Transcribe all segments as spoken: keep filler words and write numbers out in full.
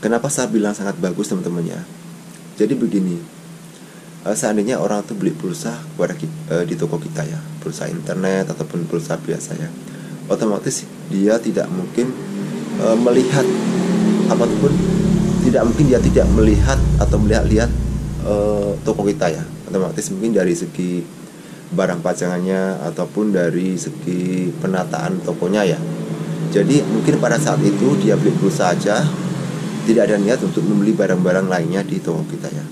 Kenapa saya bilang sangat bagus, teman-teman, ya? Jadi begini, e, seandainya orang tuh beli pulsa kepada kita, e, di toko kita ya, pulsa internet ataupun pulsa biasa ya, otomatis dia tidak mungkin e, melihat apapun, tidak mungkin dia tidak melihat atau melihat-lihat e, toko kita ya. Otomatis mungkin dari segi barang pajangannya ataupun dari segi penataan tokonya ya. Jadi mungkin pada saat itu dia beli pulsa aja, tidak ada niat untuk membeli barang-barang lainnya di toko kita ya.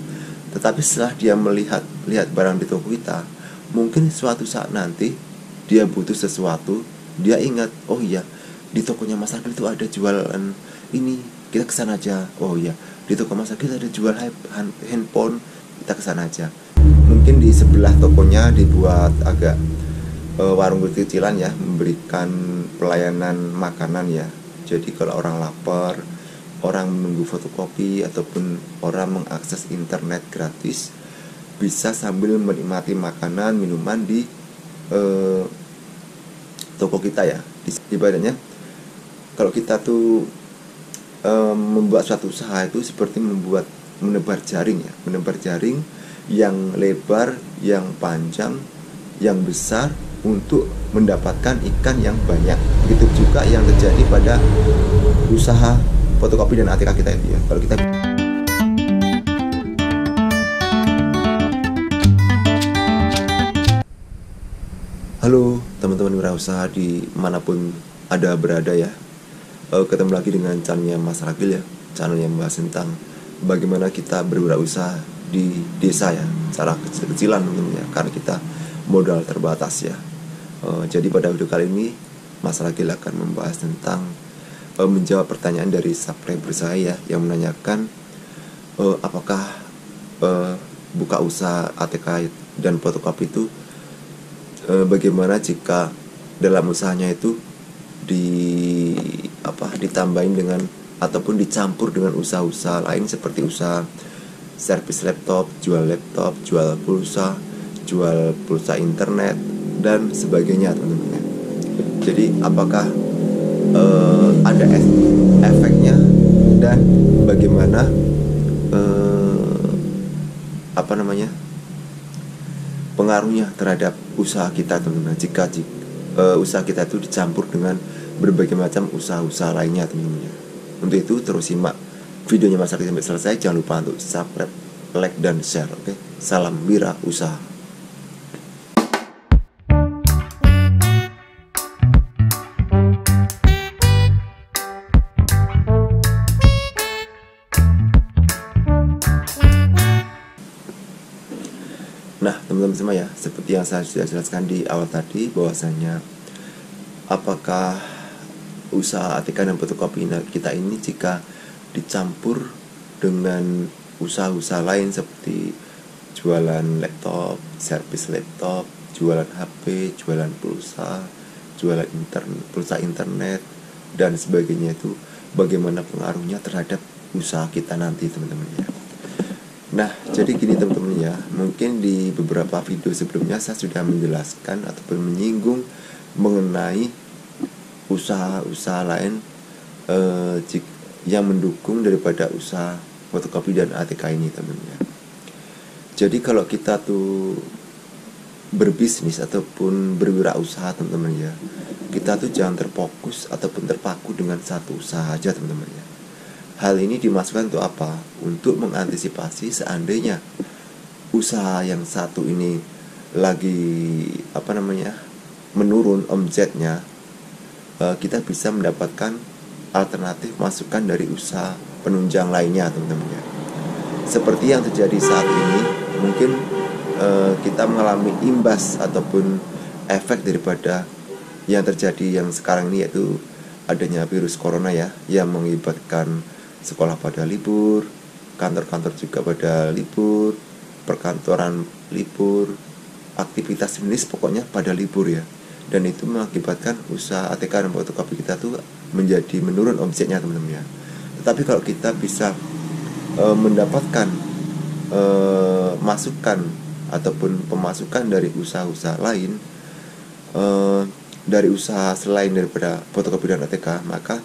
Tetapi setelah dia melihat lihat barang di toko kita, mungkin suatu saat nanti dia butuh sesuatu, dia ingat, oh iya, di tokonya Mas Ragil itu ada jualan ini, kita kesana aja. Oh iya, di toko Mas Ragil ada jual handphone, kita kesana aja. Mungkin di sebelah tokonya dibuat agak e, warung kecilan ya, memberikan pelayanan makanan ya. Jadi kalau orang lapar, orang menunggu fotokopi ataupun orang mengakses internet gratis, bisa sambil menikmati makanan, minuman di eh, toko kita ya. Ibaratnya kalau kita tuh eh, membuat suatu usaha itu seperti membuat menebar jaring ya, menebar jaring yang lebar, yang panjang, yang besar untuk mendapatkan ikan yang banyak. Begitu juga yang terjadi pada usaha fotokopi dan A T K kita itu ya. Kalau kita halo teman-teman wirausaha di manapun ada berada ya, ketemu lagi dengan channelnya Mas Ragil ya, channel yang membahas tentang bagaimana kita berwirausaha di desa ya, cara kecil-kecilan tentunya, karena kita modal terbatas ya. Jadi pada video kali ini Mas Ragil akan membahas tentang menjawab pertanyaan dari subscriber saya yang menanyakan uh, apakah uh, buka usaha A T K dan fotokopi itu uh, bagaimana jika dalam usahanya itu di apa ditambahin dengan ataupun dicampur dengan usaha-usaha lain seperti usaha servis laptop, jual laptop, jual pulsa, jual pulsa internet dan sebagainya, teman-teman. Jadi apakah Uh, ada efeknya dan bagaimana uh, apa namanya pengaruhnya terhadap usaha kita, teman-teman, jika uh, usaha kita itu dicampur dengan berbagai macam usaha-usaha lainnya, teman-teman. Untuk itu terus simak videonya Mas Ragil sampai selesai. Jangan lupa untuk subscribe, like, dan share. Oke, okay? Salam wirausaha. Nah, teman-teman semua ya, seperti yang saya sudah jelaskan di awal tadi, bahwasanya apakah usaha A T K dan fotokopi kita ini jika dicampur dengan usaha-usaha lain seperti jualan laptop, servis laptop, jualan H P, jualan pulsa, jualan internet, pulsa internet dan sebagainya itu bagaimana pengaruhnya terhadap usaha kita nanti, teman-teman ya. Nah, jadi gini teman-teman ya, mungkin di beberapa video sebelumnya saya sudah menjelaskan ataupun menyinggung mengenai usaha-usaha lain eh, yang mendukung daripada usaha fotokopi dan A T K ini, teman-teman ya. Jadi kalau kita tuh berbisnis ataupun berwirausaha, teman-teman ya, kita tuh jangan terfokus ataupun terpaku dengan satu usaha aja, teman-teman ya. Hal ini dimaksudkan untuk apa? Untuk mengantisipasi seandainya usaha yang satu ini lagi apa namanya menurun omsetnya, kita bisa mendapatkan alternatif masukan dari usaha penunjang lainnya, teman-teman ya. Seperti yang terjadi saat ini, mungkin eh, kita mengalami imbas ataupun efek daripada yang terjadi yang sekarang ini, yaitu adanya virus corona ya, yang mengibatkan sekolah pada libur, kantor-kantor juga pada libur, perkantoran libur, aktivitas bisnis pokoknya pada libur ya. Dan itu mengakibatkan usaha A T K dan fotokopi kita tuh menjadi menurun omsetnya, teman-teman ya. Tetapi kalau kita bisa e, mendapatkan e, masukan ataupun pemasukan dari usaha-usaha lain, e, dari usaha selain daripada fotokopi dan A T K, maka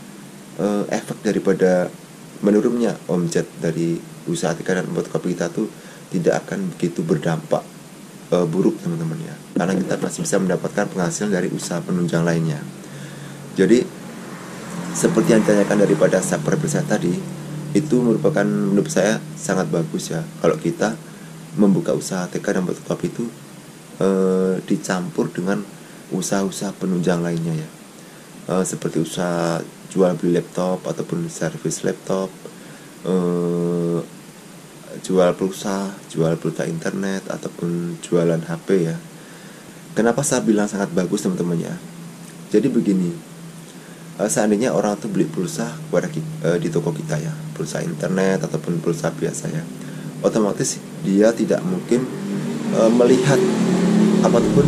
e, efek daripada menurutnya omset dari usaha teh dan buat kopi kita tuh tidak akan begitu berdampak e, buruk teman-teman ya, karena kita masih bisa mendapatkan penghasilan dari usaha penunjang lainnya. Jadi seperti yang ditanyakan daripada Sapar Persen tadi, itu merupakan menurut saya sangat bagus ya kalau kita membuka usaha teh dan buat kopi itu e, dicampur dengan usaha-usaha penunjang lainnya ya, e, seperti usaha jual beli laptop ataupun servis laptop, eh, jual pulsa, jual pulsa internet ataupun jualan H P ya. Kenapa saya bilang sangat bagus teman-teman ya? Jadi begini, eh, seandainya orang tuh beli pulsa kepada kita, eh, di toko kita ya, pulsa internet ataupun pulsa biasa ya, otomatis dia tidak mungkin eh, melihat apapun,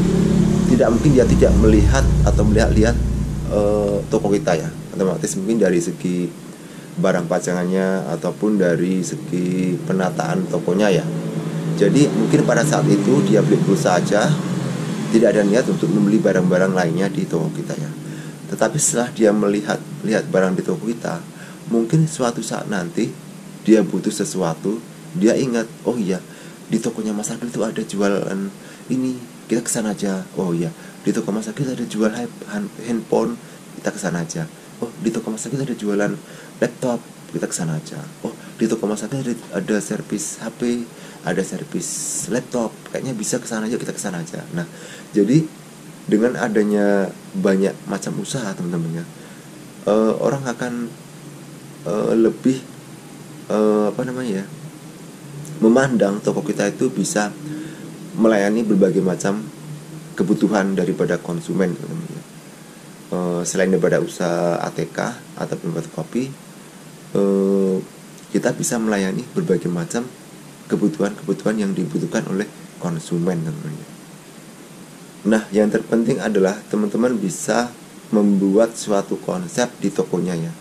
tidak mungkin dia tidak melihat atau melihat-lihat eh, toko kita ya. Otomatis mungkin dari segi barang pajangannya ataupun dari segi penataan tokonya ya. Jadi mungkin pada saat itu dia beli pulsa aja, tidak ada niat untuk membeli barang-barang lainnya di toko kita ya. Tetapi setelah dia melihat lihat barang di toko kita, mungkin suatu saat nanti dia butuh sesuatu, dia ingat, oh iya di tokonya Mas Ragil itu ada jualan ini, kita kesana aja. Oh iya di toko Mas Ragil ada jual handphone, kita kesana aja. Oh di toko Mas Ragil ada jualan laptop, kita kesana aja. Oh di toko Mas Ragil ada, ada servis H P, ada servis laptop, kayaknya bisa kesana aja, kita kesana aja. Nah jadi dengan adanya banyak macam usaha teman-temannya, uh, orang akan uh, lebih uh, apa namanya ya, memandang toko kita itu bisa melayani berbagai macam kebutuhan daripada konsumen teman-temannya. Uh, selain daripada usaha A T K ataupun buat kopi, uh, kita bisa melayani berbagai macam kebutuhan-kebutuhan yang dibutuhkan oleh konsumen tentunya. Nah, yang terpenting adalah teman-teman bisa membuat suatu konsep di tokonya ya.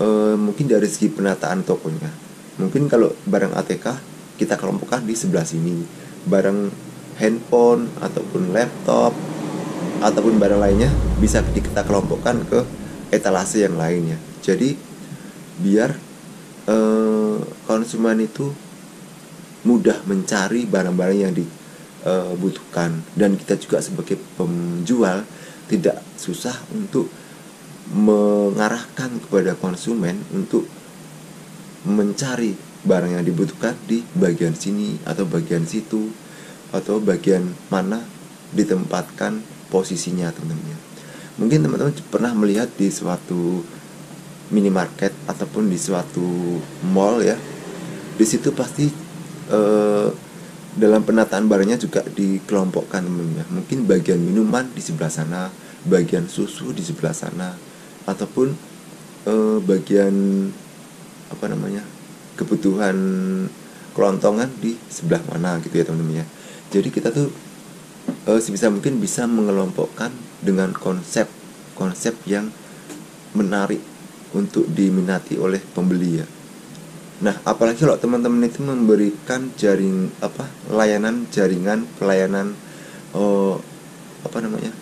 Uh, mungkin dari segi penataan tokonya, mungkin kalau barang A T K kita kelompokkan di sebelah sini, barang handphone ataupun laptop ataupun barang lainnya bisa kita kelompokkan ke etalase yang lainnya. Jadi biar e, konsumen itu mudah mencari barang-barang yang dibutuhkan, dan kita juga sebagai penjual tidak susah untuk mengarahkan kepada konsumen untuk mencari barang yang dibutuhkan di bagian sini atau bagian situ atau bagian mana ditempatkan posisinya teman-teman. Mungkin teman-teman pernah melihat di suatu minimarket ataupun di suatu mall ya. Di situ pasti eh, dalam penataan barangnya juga dikelompokkan teman-teman. Mungkin bagian minuman di sebelah sana, bagian susu di sebelah sana, ataupun eh, bagian apa namanya kebutuhan kelontongan di sebelah mana gitu ya teman-teman ya. Jadi kita tuh E, sebisa mungkin bisa mengelompokkan dengan konsep-konsep yang menarik untuk diminati oleh pembeli ya. Nah, apalagi kalau teman-teman itu memberikan jaring apa layanan jaringan pelayanan e, apa namanya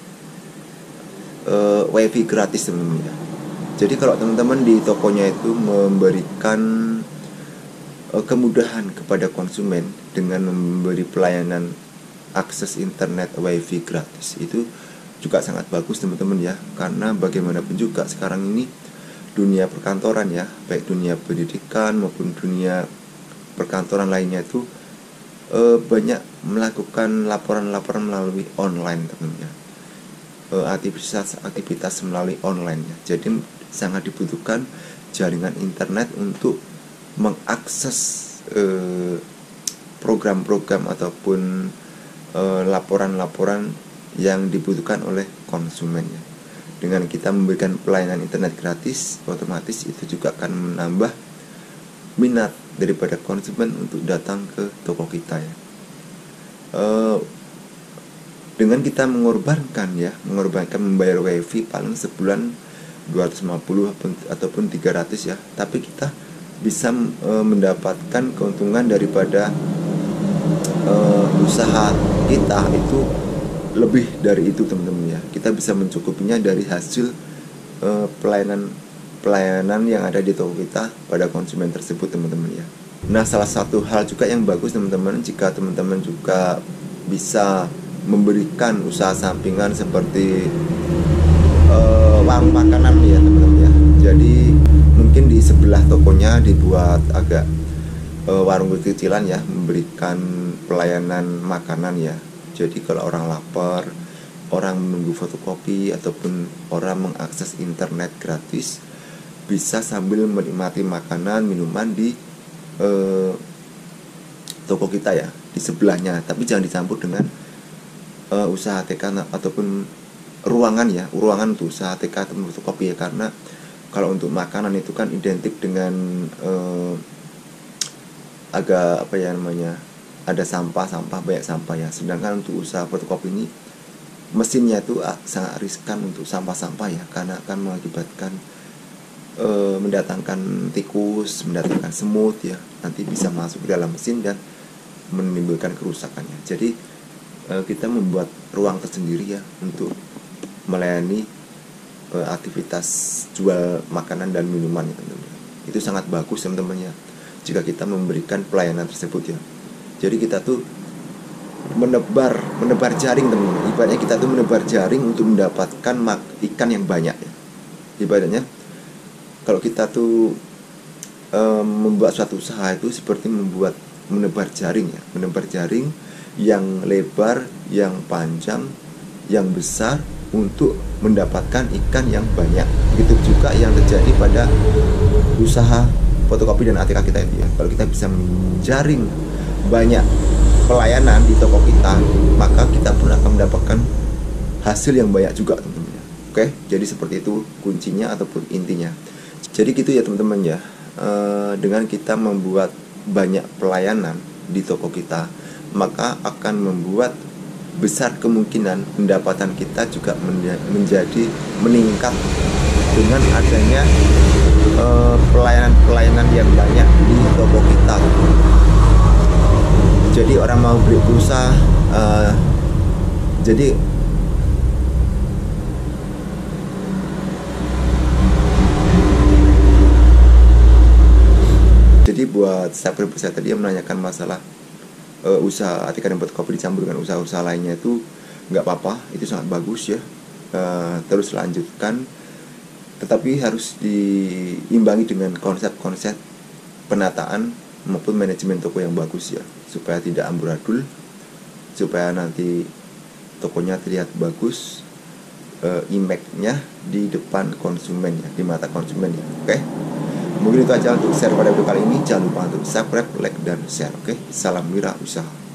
e, wifi gratis teman-teman ya. Jadi kalau teman-teman di tokonya itu memberikan e, kemudahan kepada konsumen dengan memberi pelayanan akses internet wifi gratis, itu juga sangat bagus teman-teman ya, karena bagaimanapun juga sekarang ini dunia perkantoran ya, baik dunia pendidikan maupun dunia perkantoran lainnya itu e, banyak melakukan laporan-laporan melalui online teman-teman ya, e, aktivitas-aktivitas melalui online ya. Jadi sangat dibutuhkan jaringan internet untuk mengakses e, program-program ataupun laporan-laporan yang dibutuhkan oleh konsumennya. Dengan kita memberikan pelayanan internet gratis, otomatis itu juga akan menambah minat daripada konsumen untuk datang ke toko kita ya. E, dengan kita mengorbankan ya, mengorbankan membayar wifi paling sebulan dua ratus lima puluh ataupun tiga ratus ya, tapi kita bisa e, mendapatkan keuntungan daripada Uh, usaha kita itu lebih dari itu teman-teman ya. Kita bisa mencukupinya dari hasil uh, pelayanan pelayanan yang ada di toko kita pada konsumen tersebut, teman-teman ya. Nah, salah satu hal juga yang bagus, teman-teman, jika teman-teman juga bisa memberikan usaha sampingan seperti uh, warung makanan ya, teman-teman ya. Jadi mungkin di sebelah tokonya dibuat agak uh, warung kecilan ya, memberikan pelayanan makanan ya. Jadi kalau orang lapar, orang menunggu fotokopi, ataupun orang mengakses internet gratis, bisa sambil menikmati makanan, minuman di eh, toko kita ya, di sebelahnya. Tapi jangan dicampur dengan eh, usaha T K ataupun ruangan ya, ruangan untuk usaha T K atau fotokopi ya. Karena kalau untuk makanan itu kan identik dengan eh, agak apa ya namanya, ada sampah-sampah, banyak sampah ya. Sedangkan untuk usaha fotokopi ini mesinnya itu sangat riskan untuk sampah-sampah ya, karena akan mengakibatkan e, mendatangkan tikus, mendatangkan semut ya, nanti bisa masuk ke dalam mesin dan menimbulkan kerusakannya. Jadi e, kita membuat ruang tersendiri ya untuk melayani e, aktivitas jual makanan dan minuman ya, teman-teman. Itu sangat bagus, teman-teman ya, jika kita memberikan pelayanan tersebut ya. Jadi kita tuh menebar menebar jaring, teman-teman. Ibaratnya kita tuh menebar jaring untuk mendapatkan mak ikan yang banyak ya. Ibaratnya kalau kita tuh e, membuat suatu usaha itu seperti membuat menebar jaring ya, menebar jaring yang lebar, yang panjang, yang besar untuk mendapatkan ikan yang banyak. Begitu juga yang terjadi pada usaha fotokopi dan A T K kita itu ya. Kalau kita bisa menjaring banyak pelayanan di toko kita, maka kita pun akan mendapatkan hasil yang banyak juga, teman-teman. Oke, jadi seperti itu kuncinya ataupun intinya. Jadi gitu ya, teman-teman ya. E, dengan kita membuat banyak pelayanan di toko kita, maka akan membuat besar kemungkinan pendapatan kita juga menjadi meningkat dengan adanya e, pelayanan-pelayanan yang banyak di toko kita. Jadi orang mau beli pulsa, uh, jadi jadi buat subscriber saya tadi yang menanyakan masalah uh, usaha A T K dan fotokopi dicampur dengan usaha-usaha lainnya, itu nggak apa-apa, itu sangat bagus ya, uh, terus lanjutkan, tetapi harus diimbangi dengan konsep-konsep penataan maupun manajemen toko yang bagus ya, supaya tidak amburadul, supaya nanti tokonya terlihat bagus, e, impact-nya di depan konsumen ya, di mata konsumen ya. Oke, mungkin itu aja untuk share pada video kali ini. Jangan lupa untuk subscribe, like, dan share. Oke, salam wirausaha.